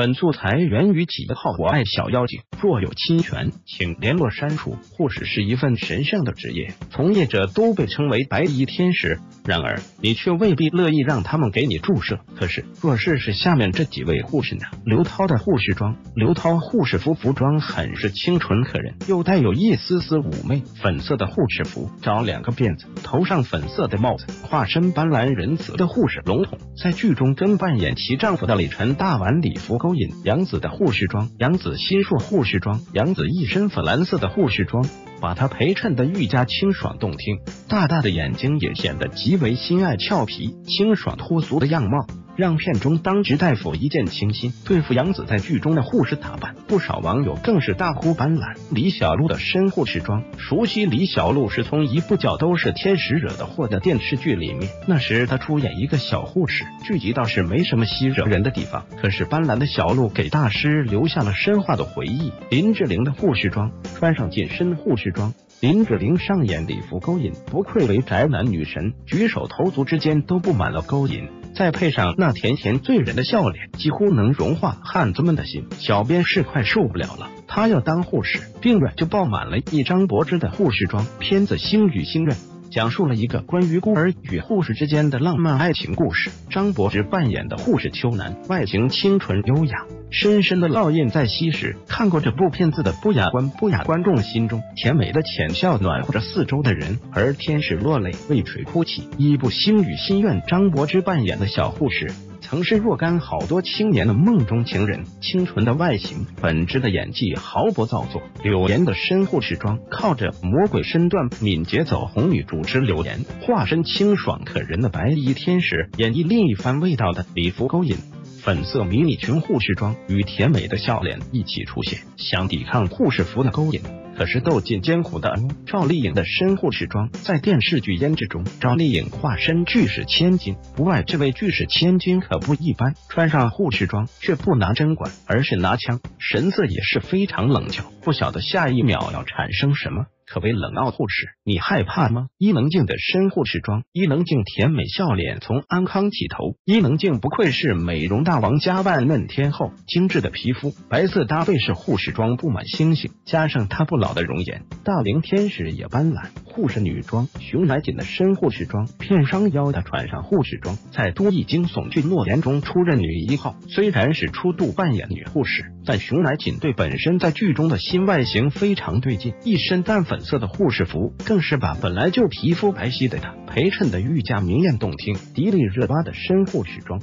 本素材源于几号我爱小妖精，若有侵权，请联络删除。护士是一份神圣的职业，从业者都被称为白衣天使。然而，你却未必乐意让他们给你注射。可是，若是下面这几位护士呢？刘涛的护士装，刘涛护士服装很是清纯可人，又带有一丝丝妩媚。粉色的护士服，找两个辫子，头上粉色的帽子，化身斑斓仁慈的护士笼统，在剧中跟扮演其丈夫的李晨大玩礼服勾引。杨紫的护士装，杨紫心术护士装，杨紫一身粉蓝色的护士装，把她陪衬得愈加清爽动听，大大的眼睛也显得极为心爱俏皮，清爽脱俗的样貌。让片中当值大夫一见倾心。对付杨紫在剧中的护士打扮，不少网友更是大呼斑斓。李小璐的深护士装，熟悉李小璐是从一部叫《都是天使惹的祸》的电视剧里面，那时她出演一个小护士，剧集倒是没什么吸惹人的地方，可是斑斓的小璐给大师留下了深化的回忆。林志玲的护士装，穿上紧身护士装。林志玲上演礼服勾引，不愧为宅男女神，举手投足之间都布满了勾引，再配上那甜甜醉人的笑脸，几乎能融化汉子们的心。小编是快受不了了，他要当护士，病院就爆满了。一张柏芝的护士装，片子《星语星愿》讲述了一个关于孤儿与护士之间的浪漫爱情故事。张柏芝扮演的护士秋楠，外形清纯优雅，深深的烙印在昔时看过这部片子的不雅观众心中，甜美的浅笑暖和着四周的人，而天使落泪为谁哭泣。一部《星语心愿》，张柏芝扮演的小护士曾是若干好多青年的梦中情人，清纯的外形，本质的演技毫不造作。柳岩的深护士装，靠着魔鬼身段敏捷走红女主持柳岩，化身清爽可人的白衣天使，演绎另一番味道的礼服勾引。粉色迷你裙护士装与甜美的笑脸一起出现，想抵抗护士服的勾引，可是斗尽艰苦的赵丽颖的深护士装，在电视剧《胭脂》中，赵丽颖化身巨石千金。不外这位巨石千金可不一般，穿上护士装却不拿针管，而是拿枪，神色也是非常冷峭，不晓得下一秒要产生什么，可谓冷傲护士。你害怕吗？伊能静的深护士装，伊能静甜美笑脸从安康起头，伊能静不愧是美容大王加万嫩天后，精致的皮肤，白色搭配是护士装布满星星，加上她不老的容颜，大龄天使也斑斓。护士女装，熊来瑾的深护士装，片商腰的穿上护士装，在都已惊悚剧《诺言》中出任女一号，虽然是初度扮演女护士，但熊来瑾对本身在剧中的新外形非常对劲，一身淡粉色的护士服更是把本来就皮肤白皙的她陪衬得愈加明艳动听。迪丽热巴的深护士装，